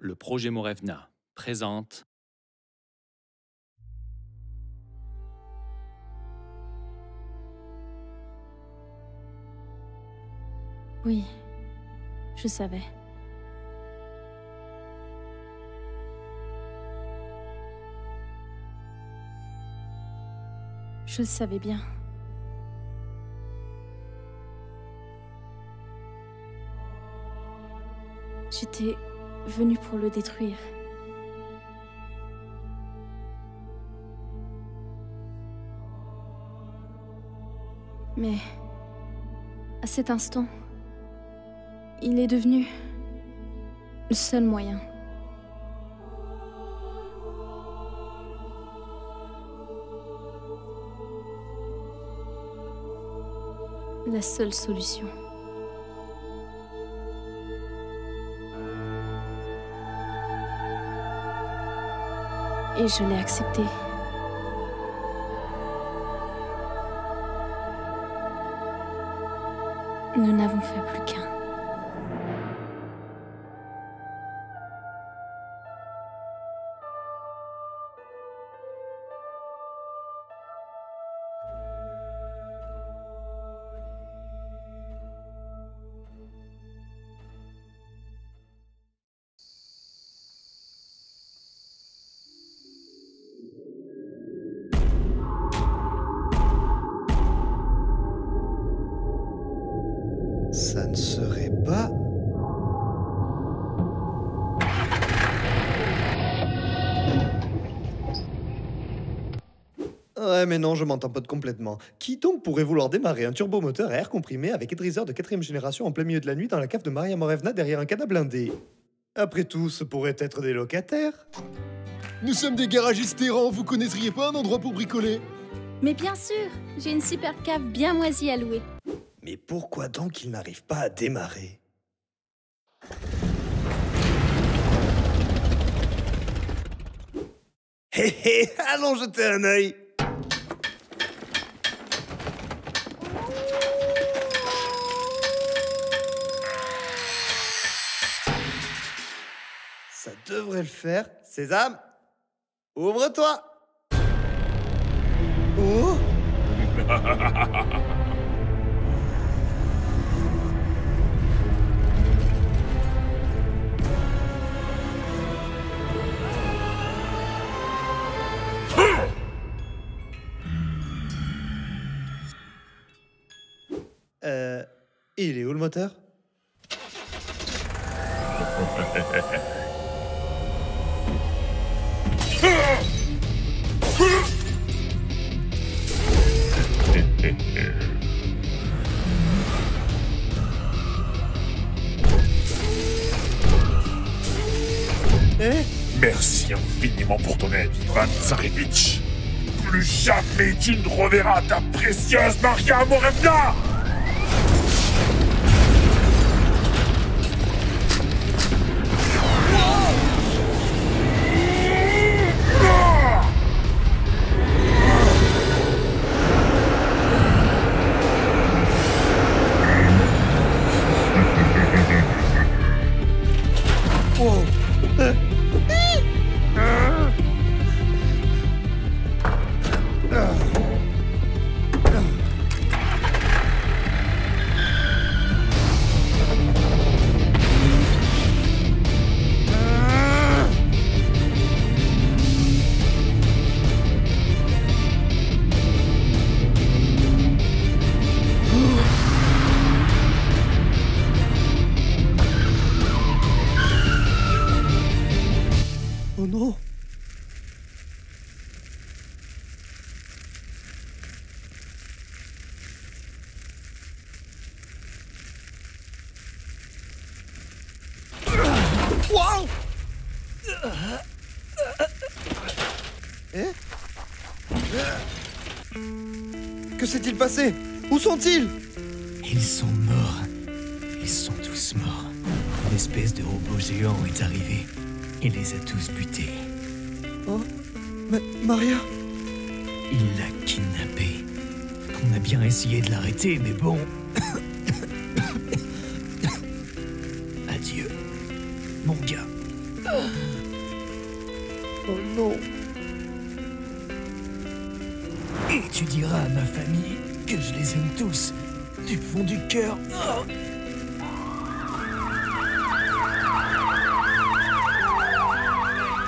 Le projet Morevna présente Oui, je savais. Je savais bien. J'étais venu pour le détruire. Mais à cet instant, il est devenu le seul moyen. La seule solution. Et je l'ai accepté. Nous n'avons fait plus qu'un. Ça ne serait pas... Ouais, mais non, je m'entends pas complètement. Qui donc pourrait vouloir démarrer un turbomoteur à air comprimé avec aedriser de 4e génération en plein milieu de la nuit dans la cave de Maria Morevna derrière un cadenas blindé? Après tout, ce pourrait être des locataires. Nous sommes des garagistes errants, vous connaîtriez pas un endroit pour bricoler? Mais bien sûr, j'ai une super cave bien moisie à louer. Mais pourquoi donc il n'arrive pas à démarrer? Hé hé, allons jeter un œil. Ça devrait le faire. Sésame, ouvre-toi. Oh. Il est où le moteur? Merci infiniment pour ton aide, Ivan Tsarevich. Plus jamais tu ne reverras ta précieuse Maria Morevna. Wow! Que s'est-il passé? Où sont-ils? Ils sont morts. Ils sont tous morts. L'espèce de robot géant est arrivé et les a tous butés. Oh, mais Maria? Il l'a kidnappée. On a bien essayé de l'arrêter, mais bon... Adieu. Mon gars. Oh non. Et tu diras à ma famille que je les aime tous, du fond du cœur. Oh.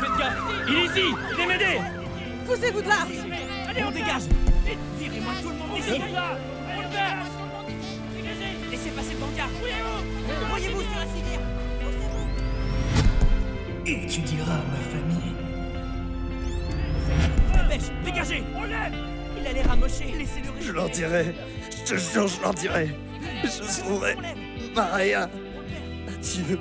Faites gaffe, il est ici, il est m'aider. Poussez-vous de là. Allez, on dégage. Virez-moi tout le monde ici. Laissez passer le bancard. Voyez-vous sur la civière. Et tu diras à ma famille. Dépêche, dégagez. On l'aime. Il a l'air amoché. Laissez-le rire. Je l'entirai. Je te jure, je l'entirai. Je sauverai Maria. Adieu.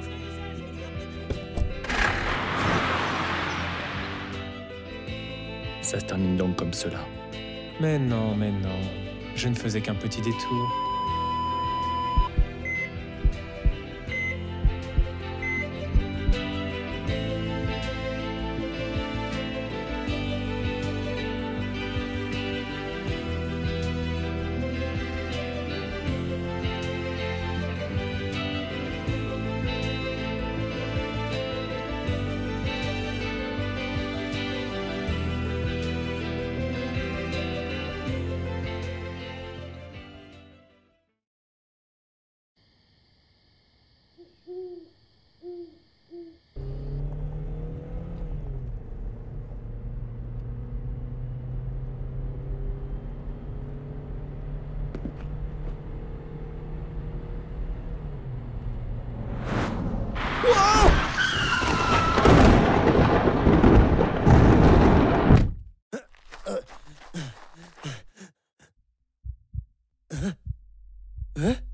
Ça se termine donc comme cela. Mais non. Je ne faisais qu'un petit détour. Huh?